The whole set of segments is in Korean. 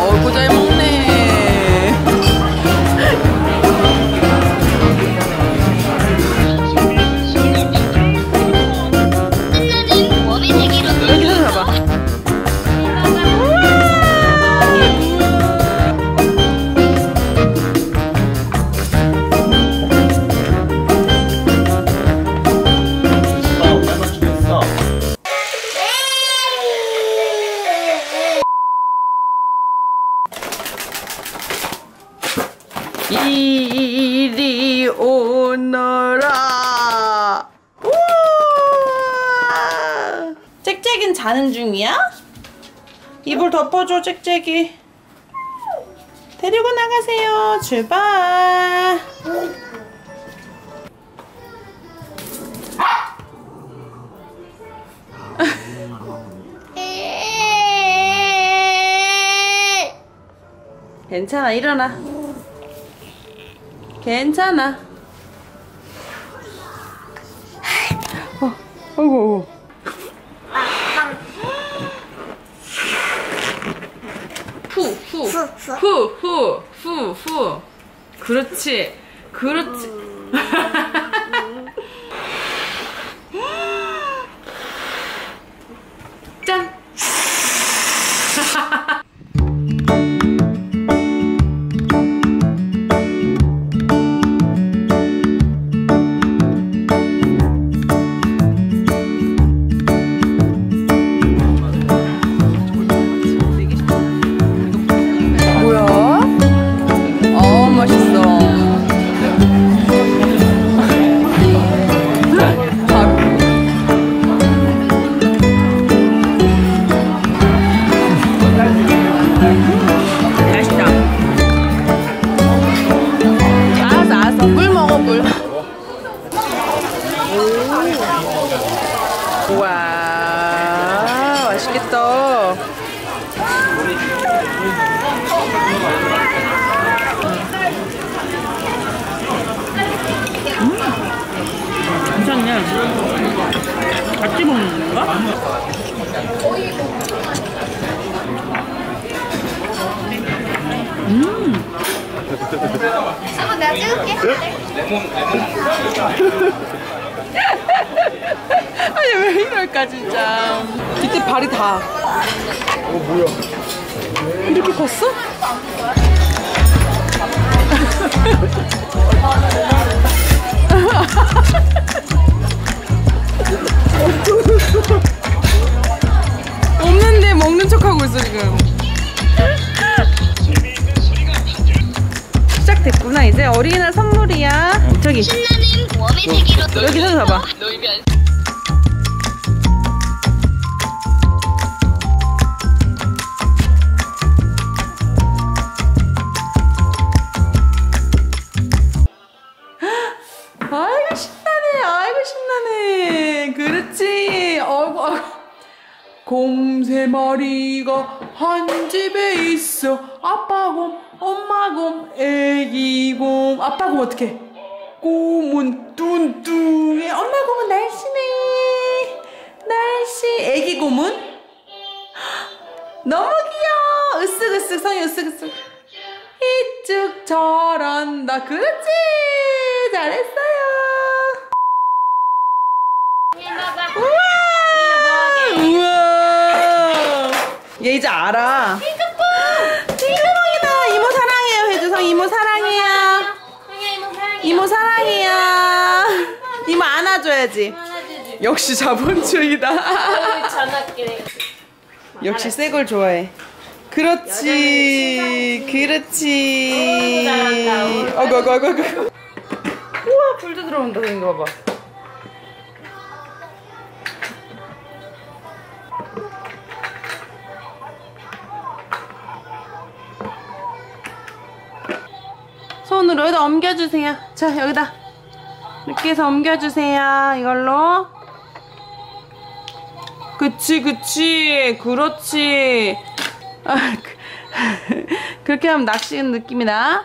어이구 잘 먹네. 이렇게 잡아. 이리 오너라. 우와! 짹짹은 자는 중이야? 이불 덮어줘, 짹짹이. 데리고 나가세요. 출발. 괜찮아, 일어나. 괜찮아. 어이구. 후. 그렇지. 그렇지. 짠. 와, 맛있겠다. 괜찮네. 같이 먹는 건가? 저거 내가 찍을게. 아니 왜 이럴까 진짜. 이때 발이 다. 뭐야? 이렇게 컸어? 없는데 먹는 척하고 있어 지금. 시작됐구나. 이제 어린이날 선물이야. 저기. 여기서 잡아. 아이고 신나네, 아이고 신나네. 그렇지. 어이구. 곰 세 마리가 한 집에 있어. 아빠 곰, 엄마 곰, 애기 곰. 아빠 곰 어떻게? 곰은 뚱뚱해. 엄마 곰은 날씬해. 날씬. 애기 곰은? 너무 귀여워. 으쓱으쓱 성이 으쓱으쓱. 이쪽 잘한다. 그렇지. 잘했어요. 우와! 우와! 얘 이제 알아. 핑크퐁! 핑크퐁이다. 이모 사랑해요. 혜주성 이모 사랑해요. 이모 사랑해요. 이모 안아줘야지. 역시 자본주의다. 역시 새 걸 좋아해. 그렇지. 그렇지. 어구. 우와, 불도 들어온다. 이거 봐봐. 손으로 여기다 옮겨주세요. 자, 여기다 이렇게 해서 옮겨주세요. 이걸로. 그치. 그렇지. 그렇게 하면 낚시는 느낌이 나.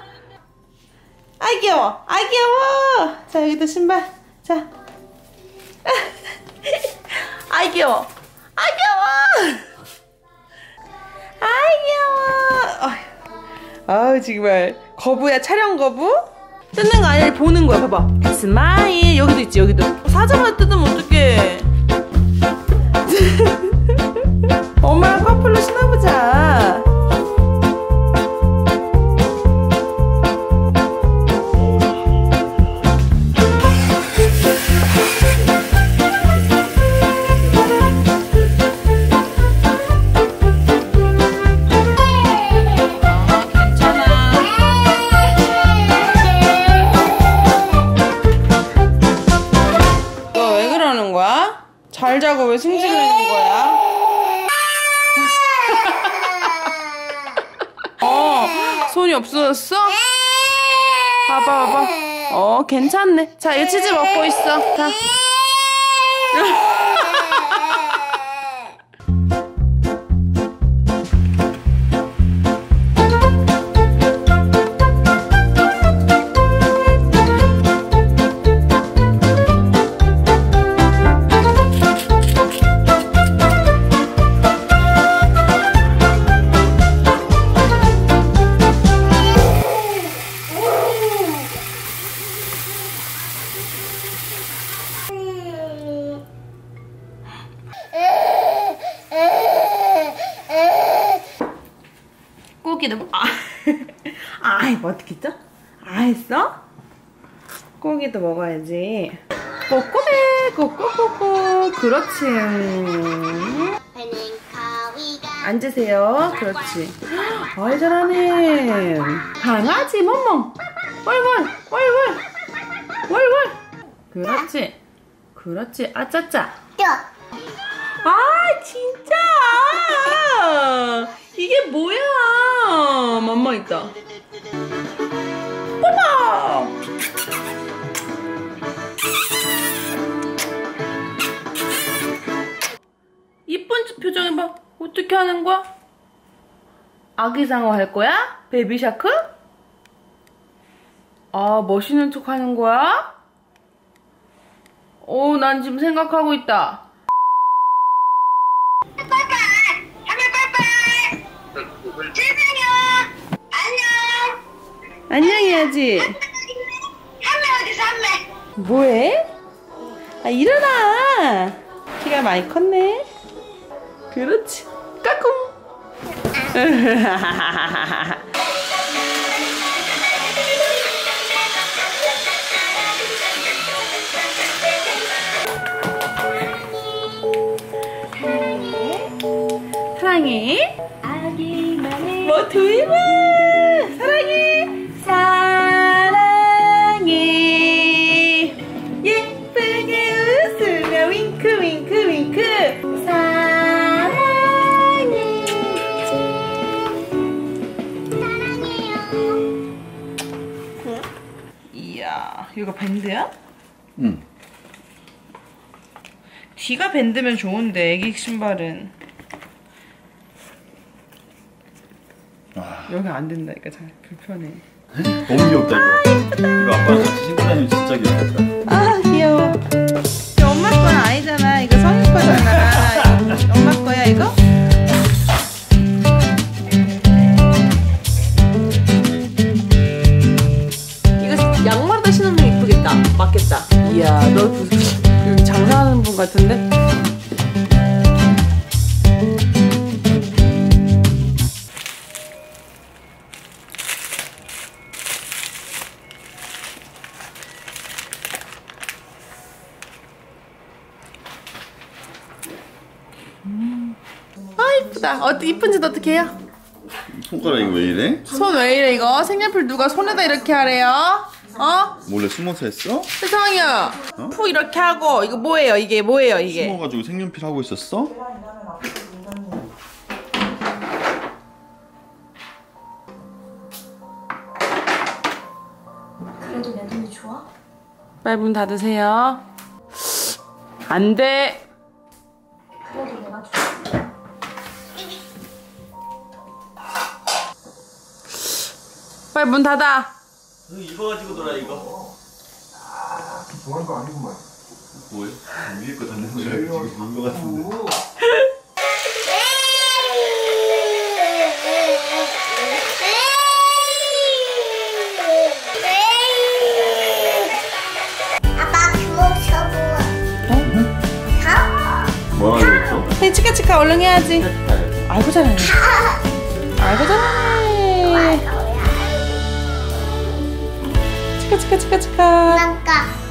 아이 귀여워, 아이 귀여워. 자, 여기도 신발. 자, 아이 귀여워, 아이 귀여워, 아이 귀여워. 아우 정말 거부야. 촬영 거부? 뜯는 거 아니야. 보는 거야. 봐봐. 스마일. 여기도 있지. 여기도. 사자마자 뜯으면 어떡해. 엄마랑 커플로 신어보자. 잘 자고 왜 승질내는 거야? 어, 손이 없어졌어? 봐봐, 봐봐. 어, 괜찮네. 자, 이거 치즈 먹고 있어. 자. 꼬기도 뭐 어떻게 했죠? 했어? 꼬기도 먹어야지. 꼬꼬네 꼬꼬꼬꼬. 그렇지. 앉으세요. 그렇지. 아이 잘하네. 강아지 멍멍 왈왈 왈왈 왈왈. 그렇지 그렇지. 아짜짜. 아 진짜 이게 뭐야. 맘마 있다. 뽀뽀. 이쁜 표정 해봐. 어떻게 하는 거야? 아기상어 할 거야? 베이비샤크? 아 멋있는 척 하는 거야? 오 난 지금 생각하고 있다. 안녕해야지. 뭐해? 아 일어나. 키가 많이 컸네. 그렇지. 까꿍. 사랑해. 뭐 두이브. 사랑해. 사랑해. 예쁘게 웃으며 윙크 윙크 윙크. 사랑해. 사랑해요. 응? 이야 이거 밴드야? 응. 뒤가 밴드면 좋은데 애기 신발은. 아... 여기 안 된다니까 잘 불편해. 너무 귀엽다 이거. 이거 아빠랑 같이 신고 다니면 진짜 귀엽겠다. 아 귀여워. 이거 엄마 거는 아니잖아. 이거 성인 거잖아. 이거 엄마 거야 이거? 이거 양말도 신으면 이쁘겠다. 맞겠다. 이야 너 무슨 장사하는 분 같은데? 이쁜짓 어떻게 해요? 손가락이 왜 이래? 손 왜 이래 이거? 색연필 누가 손에다 이렇게 하래요? 어? 몰래 숨어서 했어? 세상이야. 어? 푹 이렇게 하고 이거 뭐예요? 이게 뭐예요? 이게 숨어가지고 색연필 하고 있었어? 그래도 내 눈이 좋아? 빨리 문 닫으세요. 안 돼. 그래도 내가 좋아. 빨리 문 닫아. 이거 가지고 놀아 이거. 좋아할 거 아니구만. 뭐야? 위에 거 닫는 거야? 지금 본 거 같은데. 빨리 치카치카 얼른 해야지. 아이고 잘하네. 아이고 잘하네. 치카치카 치카치카.